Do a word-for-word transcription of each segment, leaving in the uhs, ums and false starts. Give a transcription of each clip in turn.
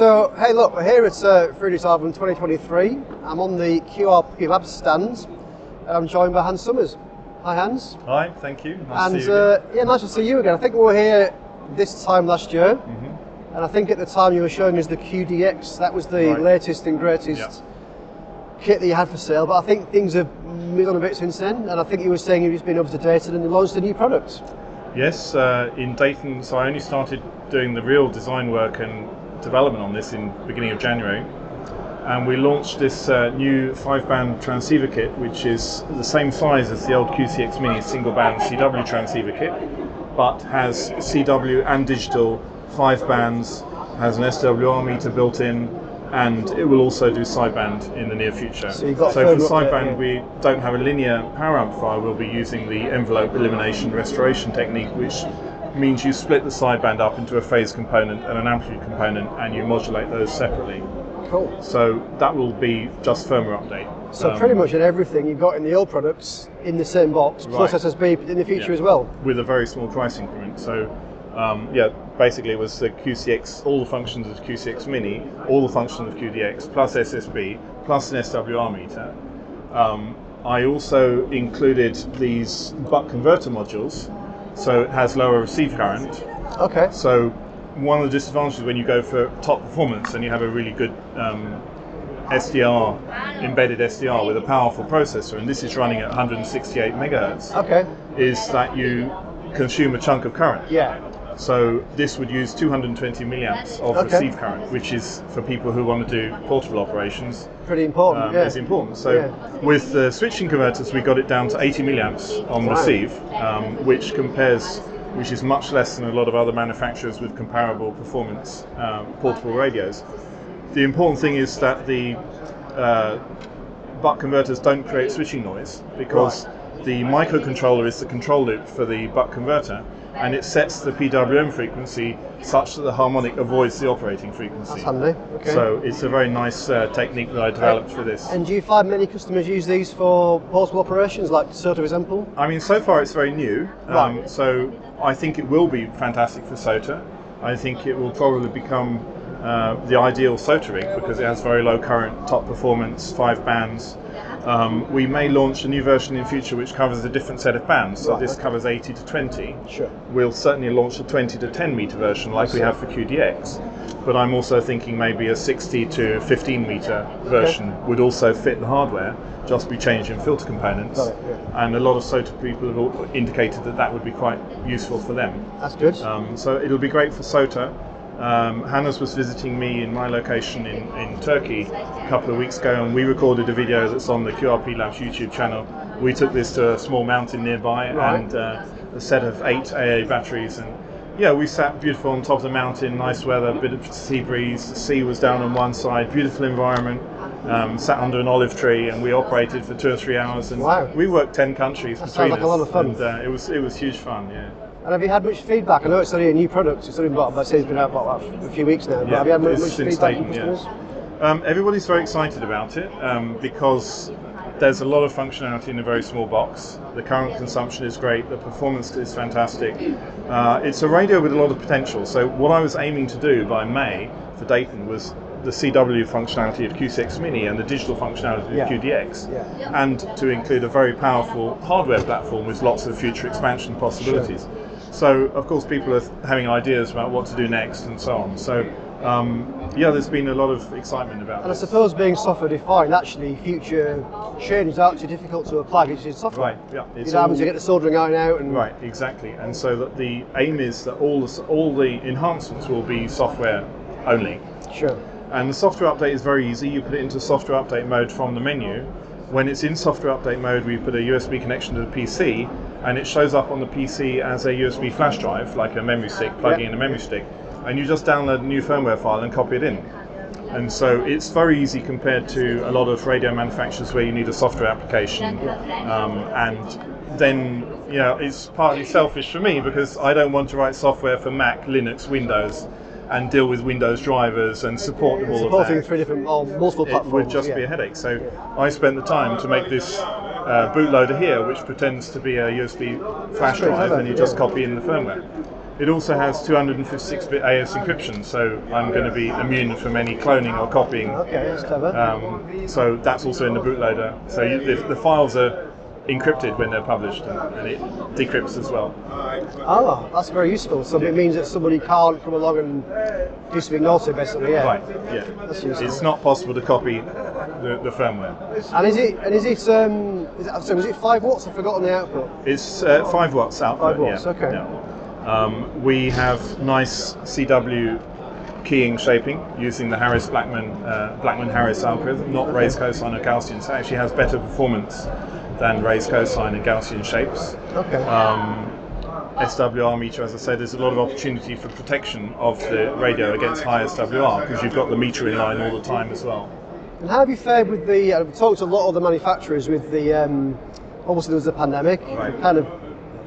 So, hey look, we're here at uh, Friedrichshafen twenty twenty-three. I'm on the Q R P Labs stand and I'm joined by Hans Summers. Hi Hans. Hi, thank you. Nice and, to see you uh, yeah, nice to see you again. I think we were here this time last year mm-hmm. and I think at the time you were showing us the Q D X. That was the right. latest and greatest yeah. kit that you had for sale, but I think things have moved on a bit since then and I think you were saying you've just been up to Dayton and you launched a new product. Yes, uh, in Dayton, so I only started doing the real design work and development on this in beginning of January, and we launched this uh, new five-band transceiver kit, which is the same size as the old Q C X Mini single-band C W transceiver kit, but has C W and digital, five bands, has an S W R meter built in, and it will also do sideband in the near future. So, so for sideband, yeah. we don't have a linear power amplifier. We'll be using the envelope elimination restoration technique, which means you split the sideband up into a phase component and an amplitude component and you modulate those separately. Cool. So that will be just firmware update. So um, pretty much in everything you've got in the old products in the same box, right. plus S S B in the future yeah. as well. With a very small price increment. So um, yeah, basically it was the Q C X, all the functions of Q C X Mini, all the functions of Q D X, plus S S B, plus an S W R meter. Um, I also included these buck converter modules. So it has lower receive current. Okay. So one of the disadvantages when you go for top performance and you have a really good um, S D R, embedded S D R with a powerful processor, and this is running at one hundred sixty-eight megahertz, okay. is that you consume a chunk of current. Yeah. So this would use two hundred twenty milliamps of okay. receive current, which is for people who want to do portable operations. Pretty important. Um, yeah. It's important. So yeah. with the switching converters, we got it down to eighty milliamps on wow. receive, um, which compares, which is much less than a lot of other manufacturers with comparable performance um, portable radios. The important thing is that the uh, buck converters don't create switching noise because. Right. The microcontroller is the control loop for the buck converter, and it sets the P W M frequency such that the harmonic avoids the operating frequency. That's handy. Okay. So it's a very nice uh, technique that I developed for this. And do you find many customers use these for portable operations, like SOTA, for example? I mean, so far it's very new. Um, right. So I think it will be fantastic for SOTA. I think it will probably become uh, the ideal SOTA rig because it has very low current, top performance, five bands. Um, we may launch a new version in future which covers a different set of bands, so right, this okay. covers eighty to twenty. Sure. We'll certainly launch a twenty to ten meter version like we have for Q D X, but I'm also thinking maybe a sixty to fifteen meter version okay. would also fit the hardware, just be changed in filter components. Right, yeah. And a lot of SOTA people have indicated that that would be quite useful for them. That's good. Um, so it'll be great for SOTA. Um, Hannes was visiting me in my location in, in Turkey a couple of weeks ago, and we recorded a video that's on the Q R P Labs YouTube channel. We took this to a small mountain nearby right. and uh, a set of eight A A batteries, and yeah, we sat beautiful on top of the mountain, nice weather, bit of sea breeze, the sea was down on one side, beautiful environment, um, sat under an olive tree, and we operated for two or three hours, and wow. we worked ten countries that between sounds like us, a lot of fun. and uh, it, was, it was huge fun, yeah. And have you had much feedback? I know it's only a new product, it's only about, I say it's been out about a few weeks now, but yeah, have you had much, much feedback from customers? Yeah. Um, everybody's very excited about it um, because there's a lot of functionality in a very small box. The current consumption is great, the performance is fantastic. Uh, it's a radio with a lot of potential, so what I was aiming to do by May for Dayton was the C W functionality of Q C X Mini and the digital functionality of yeah. Q D X, yeah. and to include a very powerful hardware platform with lots of future expansion possibilities. Sure. So, of course, people are having ideas about what to do next and so on. So, um, yeah, there's been a lot of excitement about it. And this. I suppose being software-defined, actually, future changes aren't too difficult to apply because it's software. Right, yeah. It's you know, all... to get the soldering iron out and... Right, exactly. And so that the aim is that all the, all the enhancements will be software only. Sure. And the software update is very easy. You put it into software update mode from the menu. When it's in software update mode, we put a U S B connection to the P C, and it shows up on the P C as a U S B flash drive, like a memory stick, plugging yep. in a memory stick, and you just download a new firmware file and copy it in. And so it's very easy compared to a lot of radio manufacturers where you need a software application. Um, and then, you know, it's partly selfish for me because I don't want to write software for Mac, Linux, Windows, and deal with Windows drivers and support all of that. Supporting three different, or multiple platforms. It would just yeah. be a headache. So yeah. I spent the time to make this uh, bootloader here, which pretends to be a U S B flash drive, and you just yeah. copy in the firmware. It also has two fifty-six bit A S encryption, so I'm going to be immune from any cloning or copying. Okay, that's clever. Um, so that's also in the bootloader. So you, the, the files are encrypted when they're published, and, and it decrypts as well. Oh, that's very useful. So yeah. It means that somebody can't come along and do something naughty, basically. Yeah. Right. Yeah. That's useful. It's not possible to copy the, the firmware. And is it? And is it? Um, is it, so is it five watts? I've forgotten the output. It's uh, five watts output. Five watts. Yeah. Okay. Yeah. Um, we have nice C W keying shaping using the Harris Blackman uh, Blackman Harris algorithm, not raised cosine or Gaussian. So it actually has better performance than raised cosine and Gaussian shapes. Okay. Um, S W R meter, as I said, there's a lot of opportunity for protection of the radio against high S W R because you've got the meter in line all the time as well. And how have you fared with the? Uh, we talked to a lot of the manufacturers with the. Um, obviously, there was a pandemic. Right. Kind of.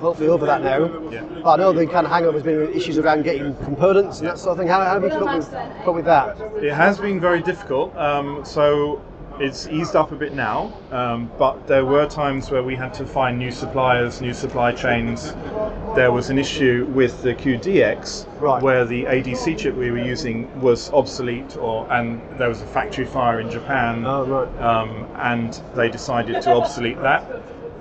Hopefully over that now, yeah. But I know the kind of hangover has been issues around getting components and yeah. that sort of thing. How, how have you come up with, come with that? It has been very difficult, um, so it's eased up a bit now, um, but there were times where we had to find new suppliers, new supply chains. There was an issue with the Q D X, right. where the A D C chip we were using was obsolete, or and there was a factory fire in Japan, oh, right. um, and they decided to obsolete that.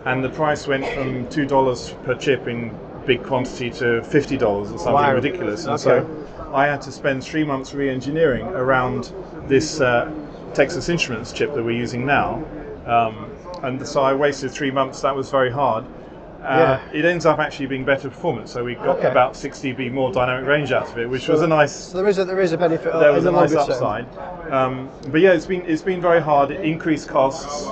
And the price went from two dollars per chip in big quantity to fifty dollars or something wow. ridiculous. And okay. so I had to spend three months re-engineering around this uh, Texas Instruments chip that we're using now. Um, and so I wasted three months. That was very hard. Uh, yeah. It ends up actually being better performance. So we got okay. about six D B more dynamic range out of it, which so was a nice. So there is a, there is a benefit. There was a nice upside. Um, but yeah, it's been it's been very hard. It increased costs.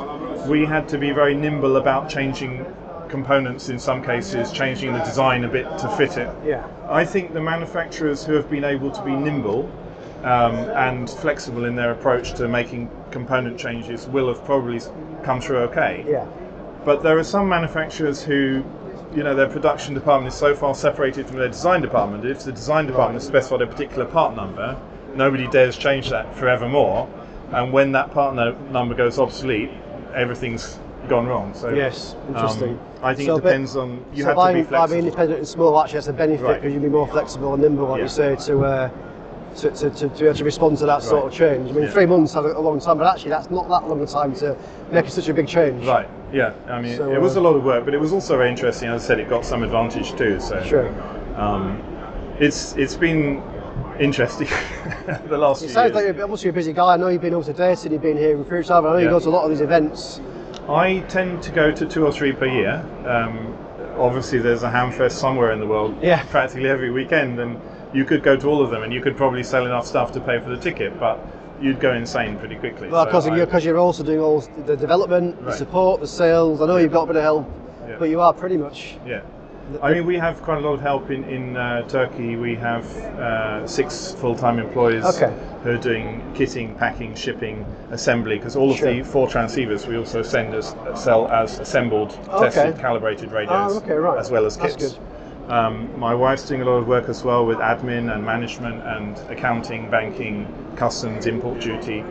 We had to be very nimble about changing components in some cases, changing the design a bit to fit it. Yeah. I think the manufacturers who have been able to be nimble um, and flexible in their approach to making component changes will have probably come through okay. Yeah. But there are some manufacturers who, you know, their production department is so far separated from their design department, if the design department has specified a particular part number, nobody dares change that forevermore. And when that part number goes obsolete, everything's gone wrong. So yes, interesting. Um, I think so it depends bit, on, you so have by, to be flexible. So being independent and small actually has a benefit because right. you can be more flexible and nimble, like yeah. you say, to, uh, to, to, to, to, to respond to that right. sort of change. I mean, yeah. three months is a long time, but actually that's not that long a time to make such a big change. Right. Yeah, I mean, so, it was a lot of work, but it was also very interesting. As I said, it got some advantage too. So, sure. um, it's it's been interesting the last. It few sounds years. Like you're obviously you're a busy guy. I know you've been all to Dayton, you've been here in Friedrichshafen. I know yeah. you go to a lot of these events. I tend to go to two or three per year. Um, obviously, there's a hamfest somewhere in the world. Yeah. Practically every weekend, and you could go to all of them, and you could probably sell enough stuff to pay for the ticket, but. You'd go insane pretty quickly. Well, because so you're, you're also doing all the development, right. the support, the sales. I know you've got a bit of help, yeah. but you are pretty much. Yeah. I mean, we have quite a lot of help in, in uh, Turkey. We have uh, six full-time employees okay. who are doing kitting, packing, shipping, assembly, because all sure. of the four transceivers we also send as, sell as assembled, tested, okay. calibrated radios, oh, okay, right. as well as kits. That's good. Um, my wife's doing a lot of work as well with admin and management and accounting, banking, customs, import duty.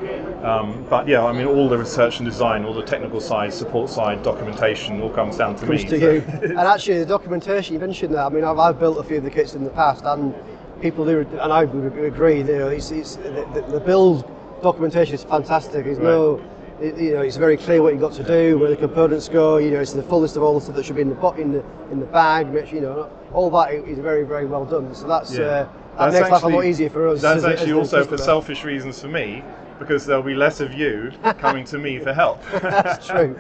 Um, but yeah, I mean, all the research and design, all the technical side, support side, documentation, all comes down to comes me. To so. You. And actually, the documentation you mentioned that. I mean, I've, I've built a few of the kits in the past, and people do, and I would agree. You know, it's, it's, the, the build documentation is fantastic. There's right. no. It, you know, it's very clear what you've got to do, where the components go. You know, it's the full list of all the stuff that should be in the pot, in the in the bag. Which, you know, all that is very, very well done. So that's yeah. uh, that that's makes actually, life a lot easier for us. That's as, actually as also for selfish reasons for me, because there'll be less of you coming to me for help. That's true.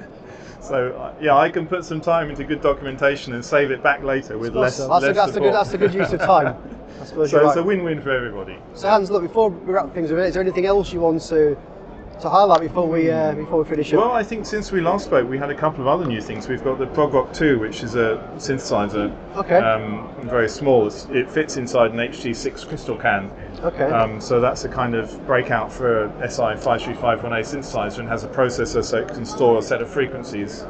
So yeah, I can put some time into good documentation and save it back later with less. So. That's, less a, that's, a good, that's a good use of time. I suppose so. It's right. a win-win for everybody. So Hans, look, before we wrap things up, is there anything else you want to? To highlight before we uh, before we finish up. Well, I think since we last spoke, we had a couple of other new things. We've got the ProgRock two, which is a synthesizer, okay. um, very small. It's, it fits inside an H T six crystal can. Okay. Um, so that's a kind of breakout for a S I five three five one A synthesizer and has a processor so it can store a set of frequencies.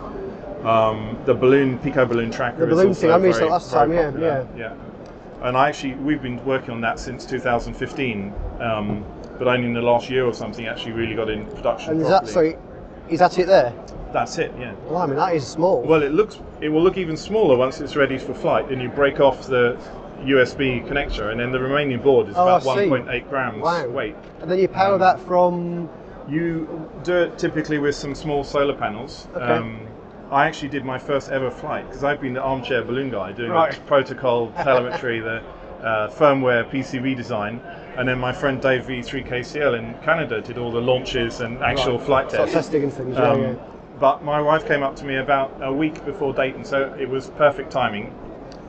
Um, the Balloon Pico Balloon Tracker. The balloon is also thing I missed last time. Yeah, popular. yeah, yeah. And I actually we've been working on that since two thousand fifteen. Um, But only in the last year or something, actually, really got in production. And is that, sorry, is that it there? That's it, yeah. Well, I mean, that is small. Well, it looks, it will look even smaller once it's ready for flight. Then you break off the U S B connector, and then the remaining board is oh, about one point eight grams wow. weight. And then you power um, that from? You do it typically with some small solar panels. Okay. Um, I actually did my first ever flight, because I've been the armchair balloon guy doing right. the protocol, telemetry, the uh, firmware, P C B design, and then my friend Dave V three K C L in Canada did all the launches and actual right. flight tests. So testing and things, um, yeah, yeah. But my wife came up to me about a week before Dayton, so it was perfect timing,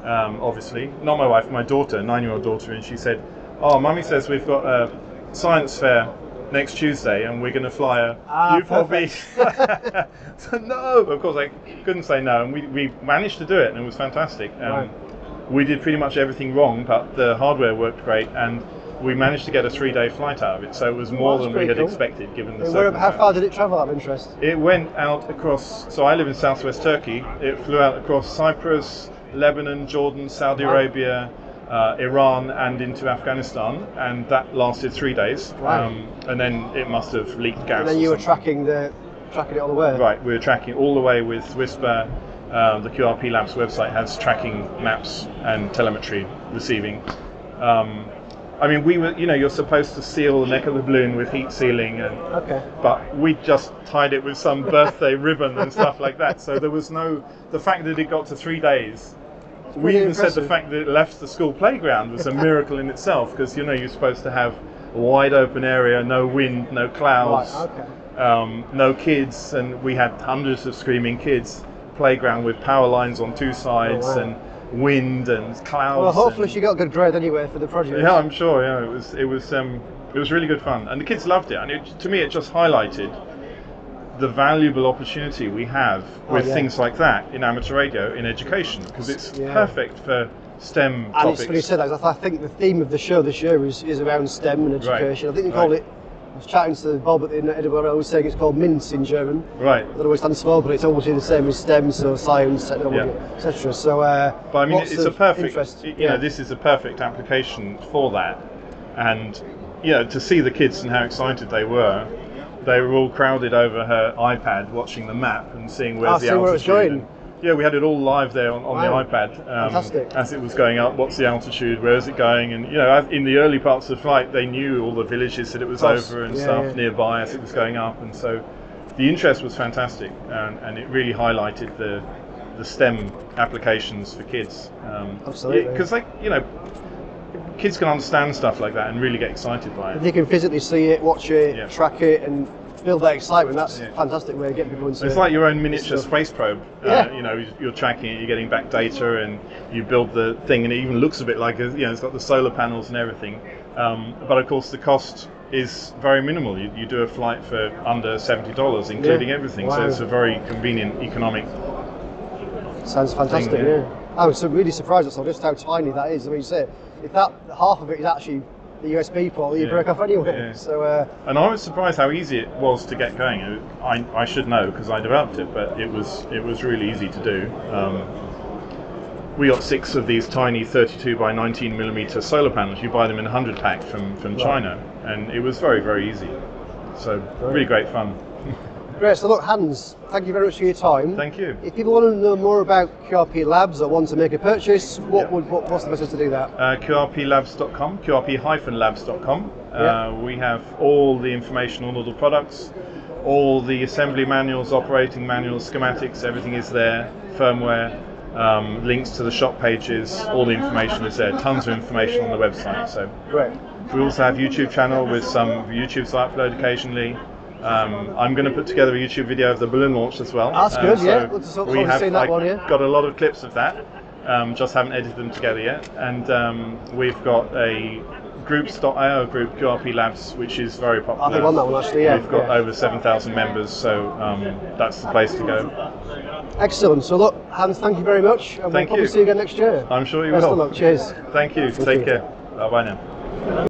um, obviously. Not my wife, my daughter, nine-year-old daughter, and she said, oh, Mummy says we've got a science fair next Tuesday and we're going to fly a ah, U four B. So no, of course I couldn't say no, and we, we managed to do it, and it was fantastic. Um, right. We did pretty much everything wrong, but the hardware worked great, and we managed to get a three-day flight out of it, so it was more well, than we had cool. expected given the circumstances. How far did it travel out of interest? It went out across, so I live in southwest Turkey, it flew out across Cyprus, Lebanon, Jordan, Saudi wow. Arabia, Uh, Iran, and into Afghanistan, and that lasted three days. Wow. Um, and then it must have leaked gas. And then you were tracking the, tracking it all the way. Right, we were tracking all the way with Whisper. Um, the Q R P Labs website has tracking maps and telemetry receiving. Um, I mean, we were, you know, you're supposed to seal the neck of the balloon with heat sealing, and okay. but we just tied it with some birthday ribbon and stuff like that. So there was no, the fact that it got to three days. We even impressive. said the fact that it left the school playground was a miracle in itself, because you know you're supposed to have a wide open area, no wind, no clouds, right, okay. um, no kids, and we had hundreds of screaming kids. Playground with power lines on two sides oh, wow. and wind and clouds. Well, hopefully and, she got a good grade anyway for the project. Yeah, I'm sure. Yeah, it was it was um, it was really good fun, and the kids loved it. And it, to me, it just highlighted the valuable opportunity we have with oh, yeah. things like that in amateur radio in education, because it's yeah. perfect for STEM and topics. It's funny you said that, I think the theme of the show this year is, is around STEM and education. Right. I think they call right. it, I was chatting to Bob at the Edinburgh, I was saying it's called Mintz in German. Right. I don't know what it stands for, but it's obviously the same as STEM, so science, technology, yeah. et cetera. So, uh, but I mean, it's a perfect, interest, you yeah. know, this is a perfect application for that. And, you know, to see the kids and how excited they were. They were all crowded over her iPad watching the map and seeing where's oh, the altitude. Where it's going. Yeah, we had it all live there on, on wow. the iPad um, Fantastic. as it was going up. What's the altitude? Where is it going? And you know, in the early parts of the flight, they knew all the villages that it was Plus, over and yeah, stuff yeah. nearby as it was going up. And so the interest was fantastic, and, and it really highlighted the the STEM applications for kids. Um, Absolutely. Because they, you know, kids can understand stuff like that and really get excited by it. If you can physically see it, watch it, yeah. track it, and feel that excitement, that's yeah. a fantastic way of getting people into it. It's like your own miniature stuff. space probe. Yeah. Uh, you know, you're tracking it, you're getting back data, and you build the thing, and it even looks a bit like, a, you know, it's got the solar panels and everything. Um, but of course, the cost is very minimal. You, you do a flight for under seventy dollars, including yeah. everything. Wow. So it's a very convenient, economic. Sounds fantastic, thing, yeah. yeah. I was really surprised at just how tiny that is. I mean, you say, if that half of it is actually the U S B port, you yeah. break off anyway. Yeah. So, uh, and I was surprised how easy it was to get going. I, I should know because I developed it, but it was it was really easy to do. Um, we got six of these tiny thirty-two by nineteen millimeter solar panels. You buy them in a hundred pack from from right. China, and it was very very easy. So great. really great fun. Great. So look, Hans, thank you very much for your time. Thank you. If people want to know more about Q R P Labs or want to make a purchase, what yeah. would what, what's the best way to do that? Uh, Q R P labs dot com, Q R P labs dot com. Uh, yeah. We have all the information on all the products, all the assembly manuals, operating manuals, schematics, everything is there, firmware, um, links to the shop pages, all the information is there, tons of information on the website. So great. We also have YouTube channel with some YouTube's upload occasionally. Um, I'm going to put together a YouTube video of the balloon launch as well. That's good, um, so yeah. We'll just, we have seen that I one, yeah. got a lot of clips of that, um, just haven't edited them together yet. And um, we've got a groups dot I O group, Q R P Labs, which is very popular. I think on that one actually, yeah. We've got yeah. over seven thousand members, so um, that's the place to go. Excellent. So look, Hans, thank you very much. And thank we'll you. probably see you again next year. I'm sure you Best will. Cheers. Thank you. Thank Take you. care. Bye-bye now.